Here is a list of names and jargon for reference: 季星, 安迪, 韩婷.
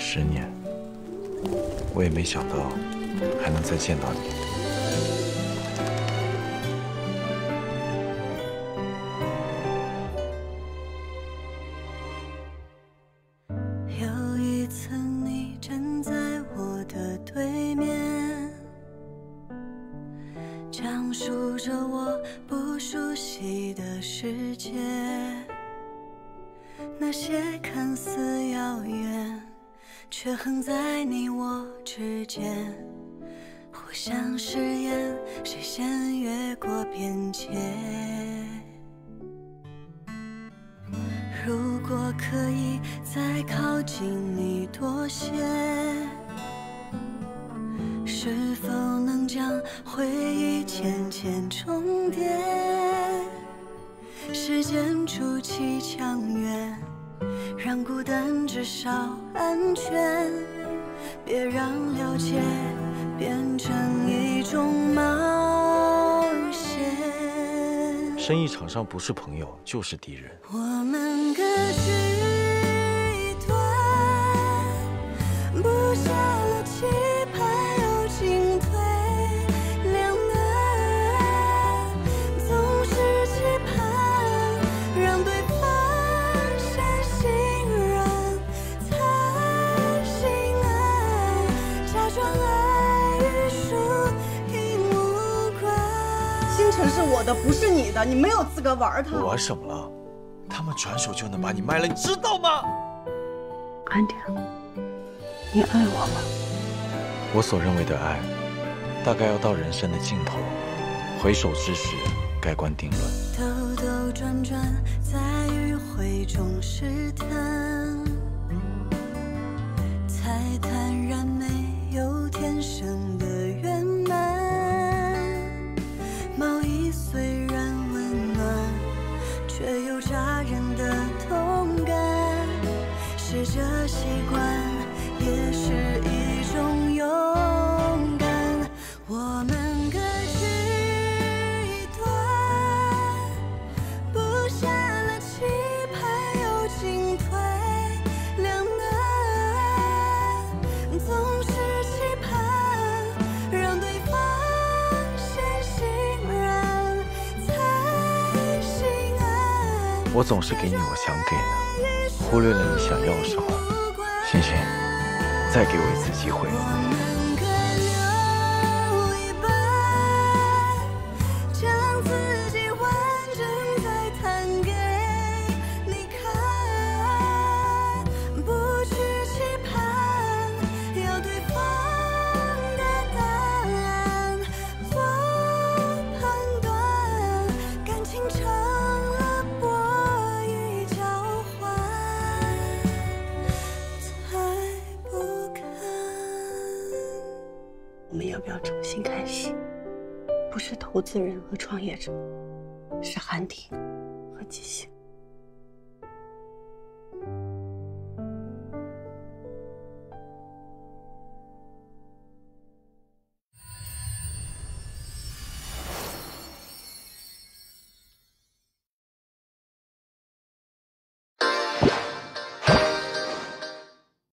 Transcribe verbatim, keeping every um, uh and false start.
十年，我也没想到还能再见到你。有一次，你站在我的对面，讲述着我不熟悉的世界，那些看似遥远。 却横在你我之间，互相誓言，谁先越过边界？如果可以再靠近你多些，是否能将回忆渐渐重叠？时间筑起墙垣。 让孤单至少安全，别让了解变成一种冒险。生意场上不是朋友就是敌人。我们各执一端，布下了棋盘有进退两难，总是期盼让对方。 城是我的，不是你的，你没有资格玩它。我玩什么了？他们转手就能把你卖了，你知道吗？安迪，你爱我吗？我所认为的爱，大概要到人生的尽头，回首之时，盖棺定论。兜兜转转，在迂回中试探，才坦然没有天生的圆满。 毛衣虽然温暖，却有扎人的痛感。试着习惯，也是一种勇敢。我们各执一端，布下了棋盘，有进退两难，总是期盼让对方。 我总是给你我想给的，忽略了你想要什么。欣欣，再给我一次机会。投资人和创业者是韩婷和季星。